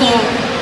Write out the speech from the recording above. Lord.